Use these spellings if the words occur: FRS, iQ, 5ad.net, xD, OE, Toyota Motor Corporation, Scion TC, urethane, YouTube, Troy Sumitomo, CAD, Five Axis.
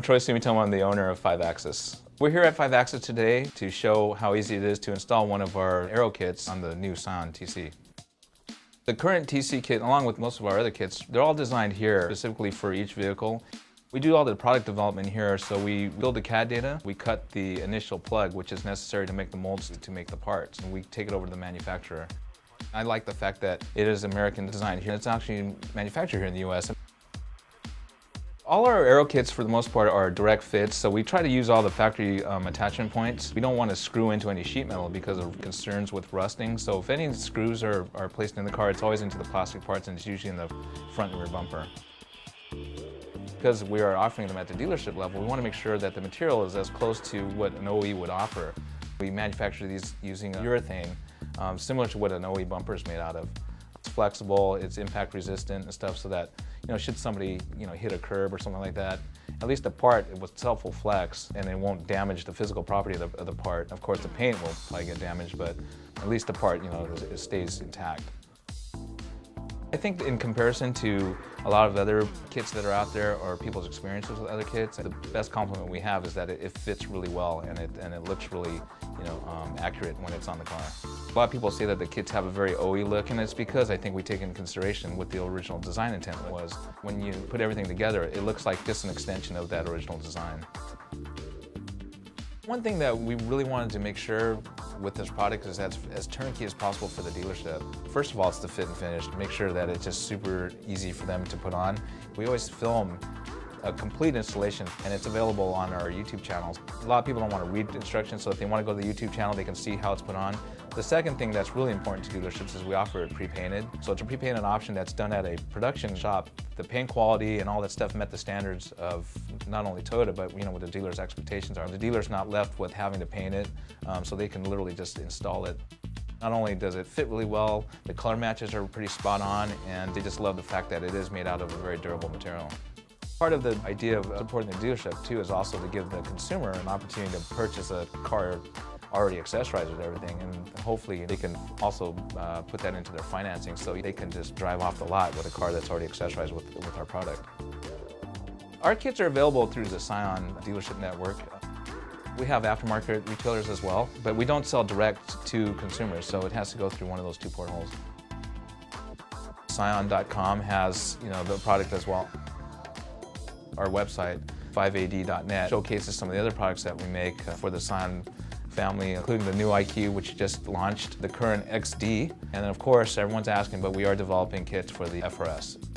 I'm Troy Sumitomo, I'm the owner of Five Axis. We're here at Five Axis today to show how easy it is to install one of our aero kits on the new Scion TC. The current TC kit, along with most of our other kits, they're all designed here specifically for each vehicle. We do all the product development here, so we build the CAD data, we cut the initial plug, which is necessary to make the molds to make the parts, and we take it over to the manufacturer. I like the fact that it is American designed here. It's actually manufactured here in the US. All our aero kits, for the most part, are direct fits, so we try to use all the factory attachment points. We don't want to screw into any sheet metal because of concerns with rusting, so if any screws are placed in the car, it's always into the plastic parts, and it's usually in the front and rear bumper. Because we are offering them at the dealership level, we want to make sure that the material is as close to what an OE would offer. We manufacture these using urethane, similar to what an OE bumper is made out of. It's flexible, it's impact resistant and stuff, so that, you know, should somebody, you know, hit a curb or something like that, at least the part itself will flex and it won't damage the physical property of the part. Of course, the paint will probably get damaged, but at least the part, you know, it stays intact. I think in comparison to a lot of other kits that are out there or people's experiences with other kits, the best compliment we have is that it fits really well and it looks really, you know, accurate when it's on the car. A lot of people say that the kits have a very OE look, and it's because I think we take into consideration what the original design intent was. When you put everything together, it looks like just an extension of that original design. One thing that we really wanted to make sure with this product is that's as turnkey as possible for the dealership. First of all, it's the fit and finish. Make sure that it's just super easy for them to put on. We always film a complete installation, and it's available on our YouTube channels. A lot of people don't want to read instructions, so if they want to go to the YouTube channel, they can see how it's put on. The second thing that's really important to dealerships is we offer it pre-painted. So it's a pre-painted option that's done at a production shop. The paint quality and all that stuff met the standards of not only Toyota, but, you know, what the dealer's expectations are. The dealer's not left with having to paint it, so they can literally just install it. Not only does it fit really well, the color matches are pretty spot on, and they just love the fact that it is made out of a very durable material. Part of the idea of supporting the dealership, too, is also to give the consumer an opportunity to purchase a car already accessorized with everything, and hopefully they can also put that into their financing, so they can just drive off the lot with a car that's already accessorized with our product. Our kits are available through the Scion dealership network. We have aftermarket retailers as well, but we don't sell direct to consumers, so it has to go through one of those two portholes. Scion.com has, you know, the product as well. Our website, 5ad.net, showcases some of the other products that we make for the Scion family, including the new IQ, which just launched, the current XD, and then, of course, everyone's asking, but we are developing kits for the FRS.